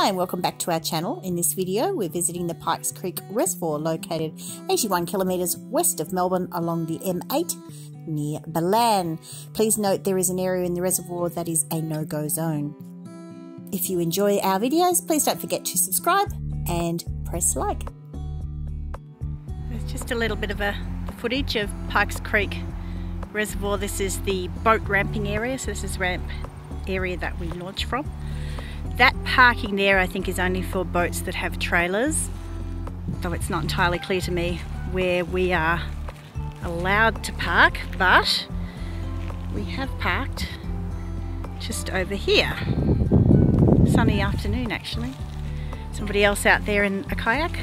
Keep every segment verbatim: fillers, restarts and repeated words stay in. Hi and welcome back to our channel. In this video we're visiting the Pykes Creek Reservoir located eighty-one kilometres west of Melbourne along the M eight near Balan. Please note there is an area in the reservoir that is a no-go zone. If you enjoy our videos please don't forget to subscribe and press like. There's just a little bit of a footage of Pykes Creek Reservoir. This is the boat ramping area, so this is ramp area that we launch from. That parking there I think is only for boats that have trailers, though it's not entirely clear to me where we are allowed to park, but we have parked just over here. Sunny afternoon actually. Somebody else out there in a kayak,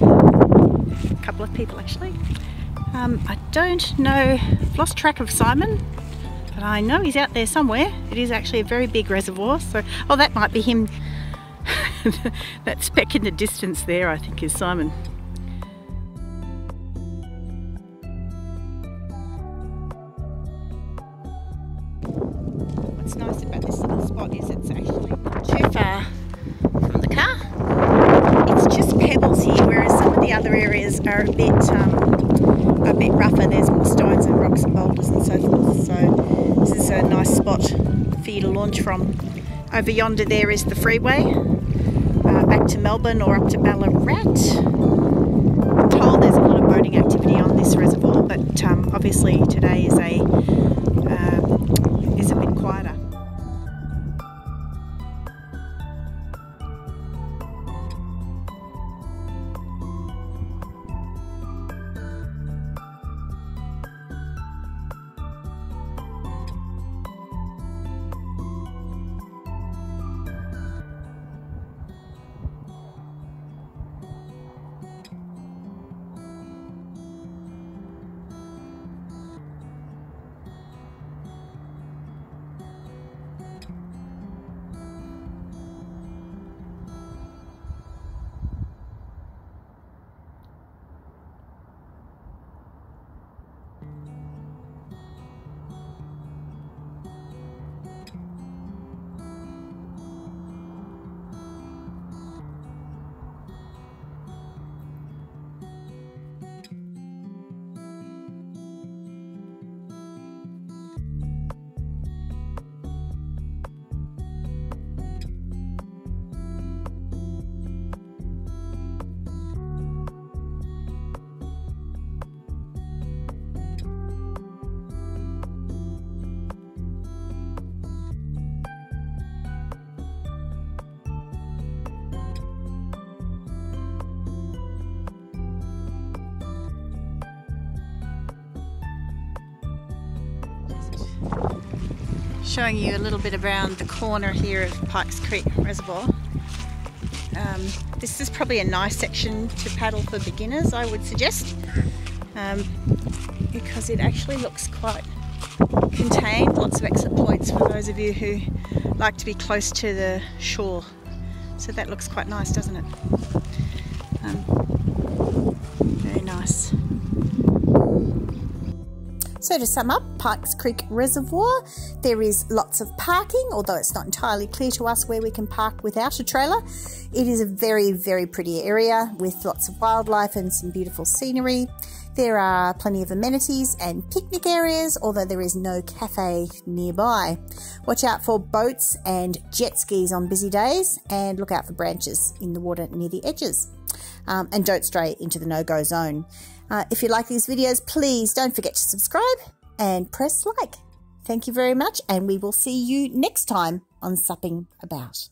a couple of people actually. Um, I don't know, I've lost track of Simon. But I know he's out there somewhere. It is actually a very big reservoir. So, oh, that might be him. That speck in the distance there, I think, is Simon. What's nice about this little spot is it's actually not too far from the car. It's just pebbles here, whereas some of the other areas are a bit, um, a bit rougher. There's more stones and rocks and boulders and so forth. So. This is a nice spot for you to launch from. Over yonder there is the freeway, uh, back to Melbourne or up to Ballarat. I'm told there's a lot of boating activity on this reservoir, but um, obviously today is a, uh, is a bit quieter. Showing you a little bit around the corner here of Pykes Creek Reservoir. Um, this is probably a nice section to paddle for beginners, I would suggest, um, because it actually looks quite contained. Lots of exit points for those of you who like to be close to the shore. So that looks quite nice, doesn't it? Um, very nice. So to sum up, Pykes Creek Reservoir, there is lots of parking, although it's not entirely clear to us where we can park without a trailer. It is a very, very pretty area with lots of wildlife and some beautiful scenery. There are plenty of amenities and picnic areas, although there is no cafe nearby. Watch out for boats and jet skis on busy days, and look out for branches in the water near the edges. Um, and don't stray into the no-go zone. Uh, if you like these videos, please don't forget to subscribe and press like. Thank you very much, and we will see you next time on Supping About.